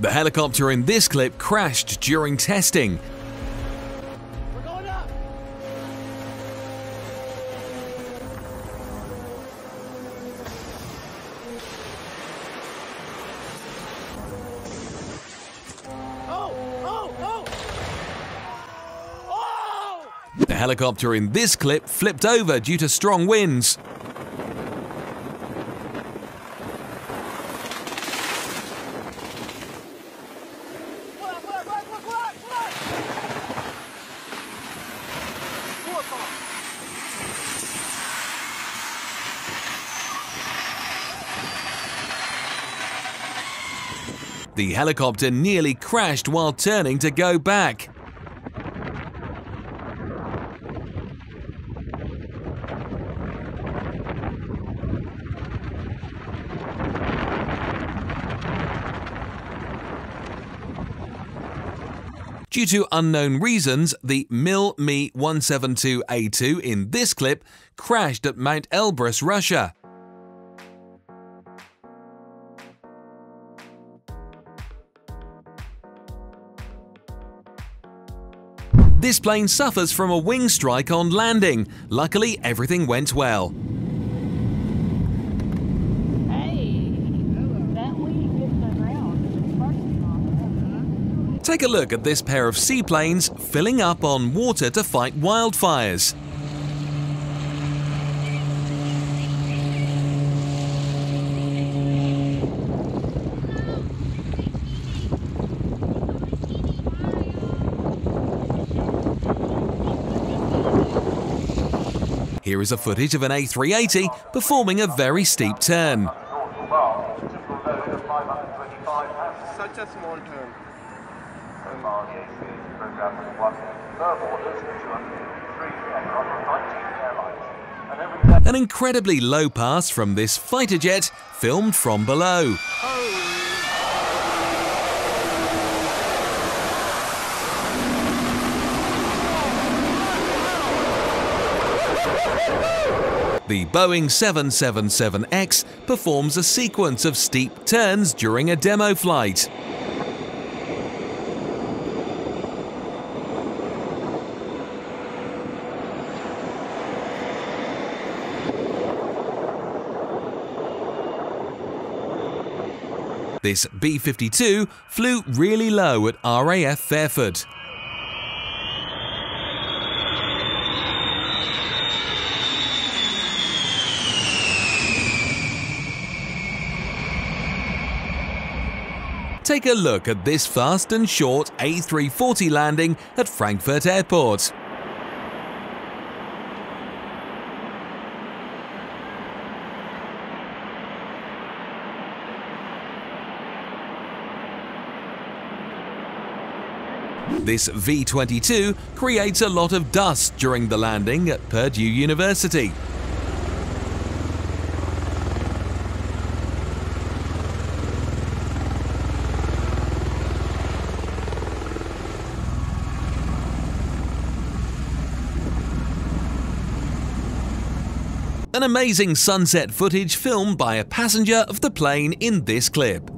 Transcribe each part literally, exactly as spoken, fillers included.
The helicopter in this clip crashed during testing. We're going up. Oh, oh, oh. Oh. The helicopter in this clip flipped over due to strong winds. The helicopter nearly crashed while turning to go back. Due to unknown reasons, the Mil Mi one seventy-two A two in this clip crashed at Mount Elbrus, Russia. This plane suffers from a wing strike on landing. Luckily, everything went well. Hey, that wing hit the ground. Take a look at this pair of seaplanes filling up on water to fight wildfires. Here is a footage of an A three eighty performing a very steep turn. Such a small turn. An incredibly low pass from this fighter jet, filmed from below. The Boeing seven seventy-seven X performs a sequence of steep turns during a demo flight. This B fifty-two flew really low at R A F Fairford. Take a look at this fast and short A three forty landing at Frankfurt Airport. This V twenty-two creates a lot of dust during the landing at Purdue University. An amazing sunset footage filmed by a passenger of the plane in this clip.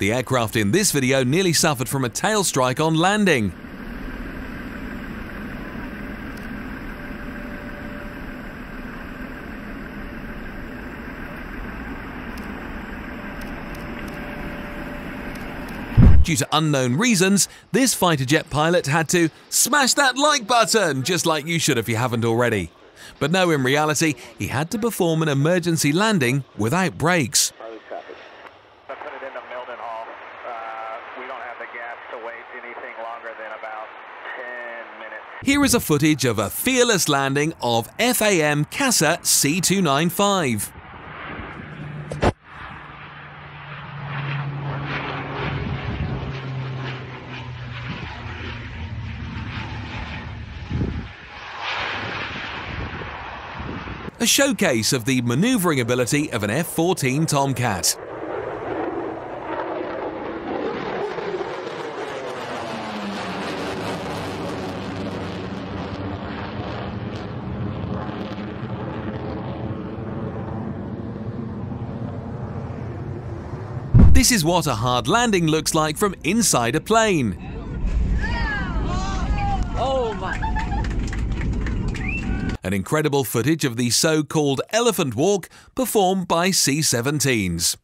The aircraft in this video nearly suffered from a tail strike on landing. Due to unknown reasons, this fighter jet pilot had to smash that like button, just like you should if you haven't already. But no, in reality, he had to perform an emergency landing without brakes. Here is a footage of a fearless landing of F A M Casa C two ninety-five. A showcase of the maneuvering ability of an F fourteen Tomcat. This is what a hard landing looks like from inside a plane. Oh my. An incredible footage of the so-called elephant walk performed by C seventeens.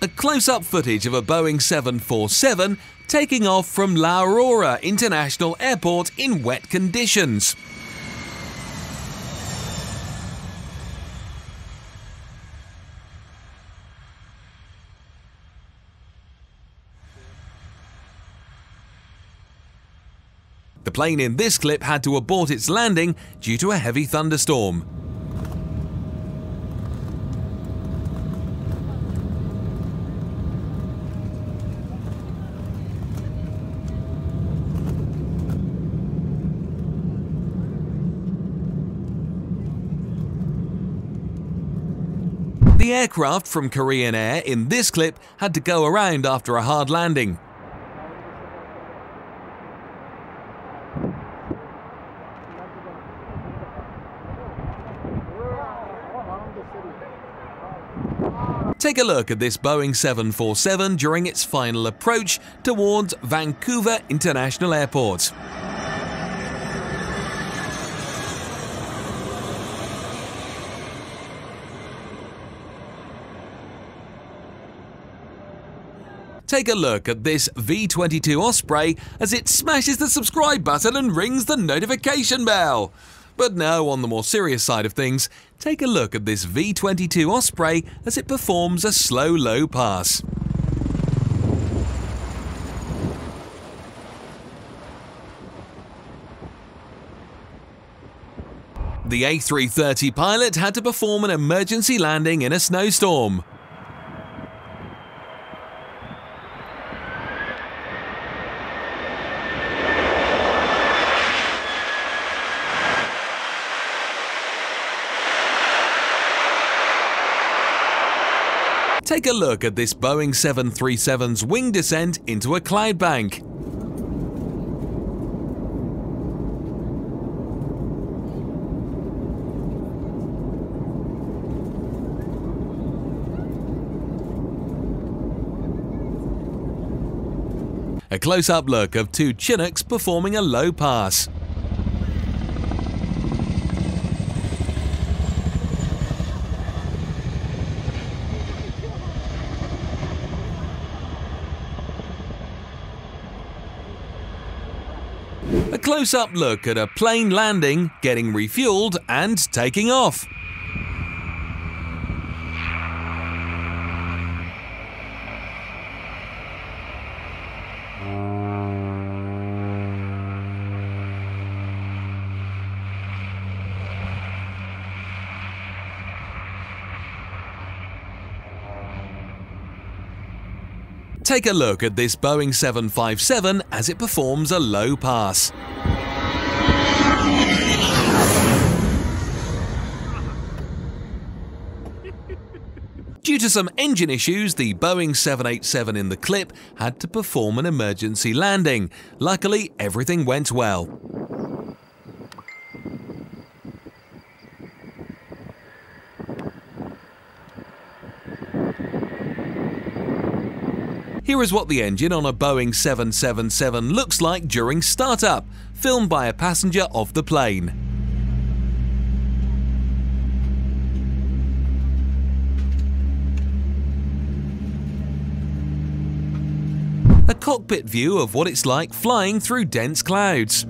A close-up footage of a Boeing seven forty-seven taking off from La Aurora International Airport in wet conditions. The plane in this clip had to abort its landing due to a heavy thunderstorm. The aircraft from Korean Air in this clip had to go around after a hard landing. Take a look at this Boeing seven forty-seven during its final approach towards Vancouver International Airport. Take a look at this V twenty-two Osprey as it smashes the subscribe button and rings the notification bell. But now, on the more serious side of things, take a look at this V twenty-two Osprey as it performs a slow low pass. The A three thirty pilot had to perform an emergency landing in a snowstorm. Take a look at this Boeing seven thirty-seven's wing descent into a cloud bank. A close-up look of two Chinooks performing a low pass. A close-up look at a plane landing, getting refueled and taking off. Take a look at this Boeing seven fifty-seven as it performs a low pass. Due to some engine issues, the Boeing seven eighty-seven in the clip had to perform an emergency landing. Luckily, everything went well. Here is what the engine on a Boeing seven seventy-seven looks like during startup, filmed by a passenger of the plane. A cockpit view of what it's like flying through dense clouds.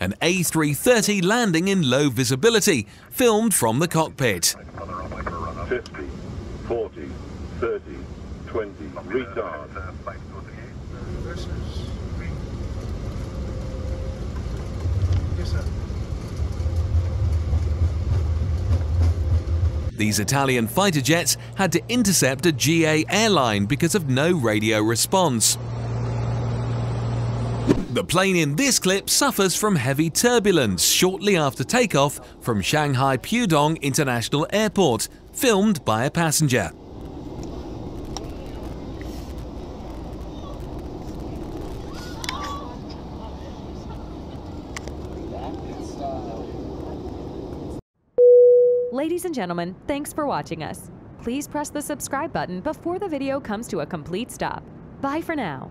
An A three thirty landing in low visibility, filmed from the cockpit. fifty, forty, thirty, twenty, retard. These Italian fighter jets had to intercept a G A airline because of no radio response. The plane in this clip suffers from heavy turbulence shortly after takeoff from Shanghai Pudong International Airport, filmed by a passenger. Ladies and gentlemen, thanks for watching us. Please press the subscribe button before the video comes to a complete stop. Bye for now.